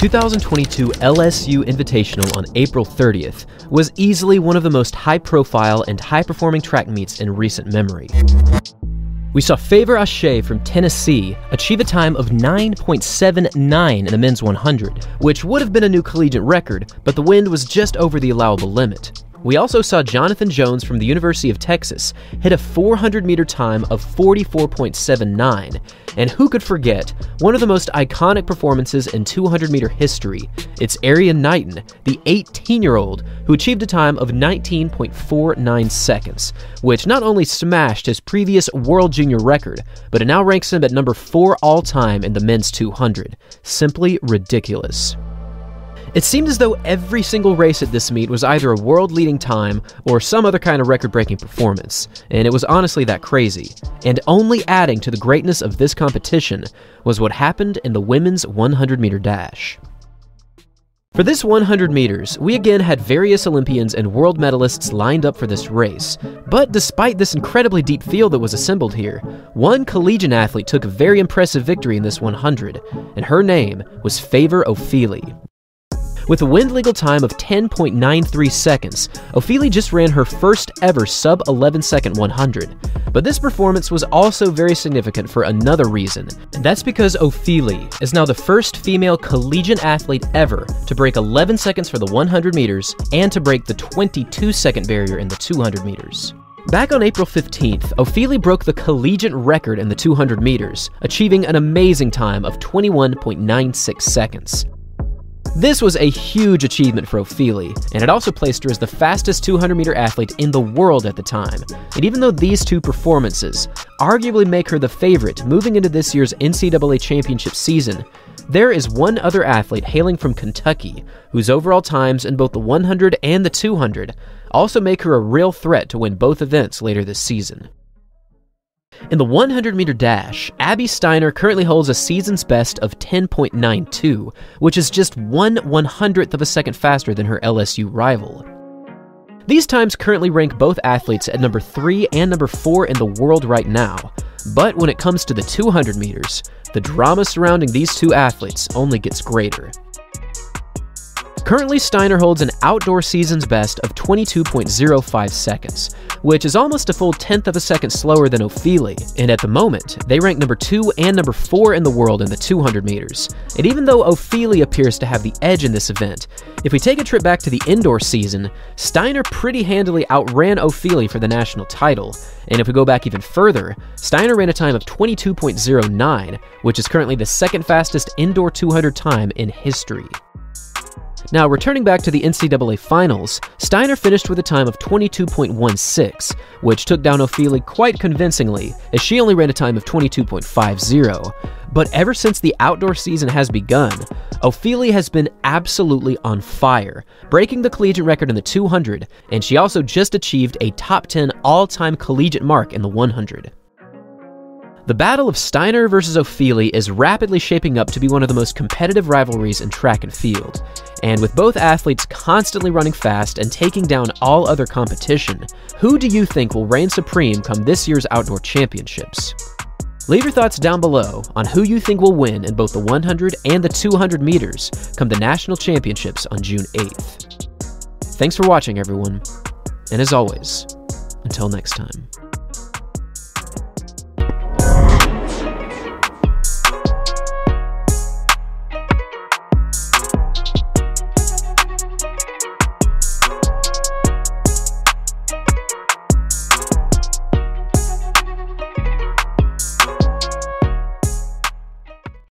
2022 LSU Invitational on April 30th was easily one of the most high-profile and high-performing track meets in recent memory. We saw Favour Ofili from Tennessee achieve a time of 9.79 in the men's 100, which would have been a new collegiate record, but the wind was just over the allowable limit. We also saw Jonathan Jones from the University of Texas hit a 400-meter time of 44.79, and who could forget one of the most iconic performances in 200-meter history? It's Arian Knighton, the 18-year-old, who achieved a time of 19.49 seconds, which not only smashed his previous world junior record, but it now ranks him at number 4 all-time in the men's 200. Simply ridiculous. It seemed as though every single race at this meet was either a world-leading time or some other kind of record-breaking performance, and it was honestly that crazy. And only adding to the greatness of this competition was what happened in the women's 100-meter dash. For this 100 meters, we again had various Olympians and world medalists lined up for this race, but despite this incredibly deep field that was assembled here, one collegiate athlete took a very impressive victory in this 100, and her name was Favour Ofili. With a wind legal time of 10.93 seconds, Ofili just ran her first ever sub-11-second 100. But this performance was also very significant for another reason, and that's because Ofili is now the first female collegiate athlete ever to break 11 seconds for the 100 meters and to break the 22-second barrier in the 200 meters. Back on April 15th, Ofili broke the collegiate record in the 200 meters, achieving an amazing time of 21.96 seconds. This was a huge achievement for Ofili, and it also placed her as the fastest 200-meter athlete in the world at the time. And even though these two performances arguably make her the favorite moving into this year's NCAA championship season, there is one other athlete hailing from Kentucky whose overall times in both the 100 and the 200 also make her a real threat to win both events later this season. In the 100-meter dash, Abby Steiner currently holds a season's best of 10.92, which is just 1/100th of a second faster than her LSU rival. These times currently rank both athletes at number 3 and number 4 in the world right now, but when it comes to the 200 meters, the drama surrounding these two athletes only gets greater. Currently, Steiner holds an outdoor season's best of 22.05 seconds, which is almost a full 1/10th of a second slower than Ofili, and at the moment, they rank number 2 and number 4 in the world in the 200 meters. And even though Ofili appears to have the edge in this event, if we take a trip back to the indoor season, Steiner pretty handily outran Ofili for the national title, and if we go back even further, Steiner ran a time of 22.09, which is currently the second fastest indoor 200 time in history. Now, returning back to the NCAA finals, Steiner finished with a time of 22.16, which took down Ofili quite convincingly, as she only ran a time of 22.50. But ever since the outdoor season has begun, Ofili has been absolutely on fire, breaking the collegiate record in the 200, and she also just achieved a top 10 all-time collegiate mark in the 100. The battle of Steiner versus Ofili is rapidly shaping up to be one of the most competitive rivalries in track and field, and with both athletes constantly running fast and taking down all other competition, who do you think will reign supreme come this year's outdoor championships? Leave your thoughts down below on who you think will win in both the 100 and the 200 meters come the national championships on June 8th. Thanks for watching, everyone, and as always, until next time.